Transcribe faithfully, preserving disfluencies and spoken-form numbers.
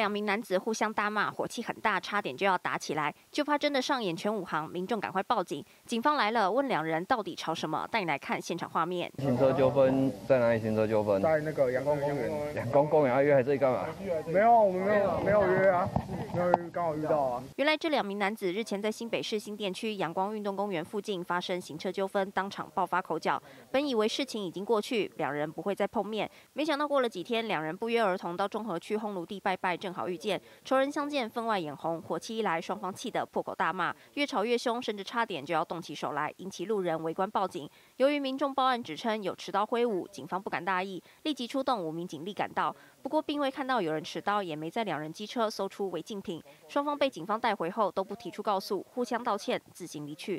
两名男子互相大骂，火气很大，差点就要打起来，就怕真的上演全武行，民众赶快报警。警方来了，问两人到底吵什么，带你来看现场画面。行车纠纷在哪里？行车纠纷在那个阳光公园。阳光公园要约来这里干嘛？没有，我们没有没有约啊，没有刚好遇到啊。原来这两名男子日前在新北市新店区阳光运动公园附近发生行车纠纷，当场爆发口角。本以为事情已经过去，两人不会再碰面，没想到过了几天，两人不约而同到中和区烘炉地拜拜，正好遇见。仇人相见，分外眼红，火气一来，双方气得破口大骂，越吵越凶，甚至差点就要动起手来，引起路人围观报警。由于民众报案指称有持刀挥舞，警方不敢大意，立即出动五名警力赶到。不过并未看到有人持刀，也没在两人机车搜出违禁品。双方被警方带回后都不提出告诉，互相道歉，自行离去。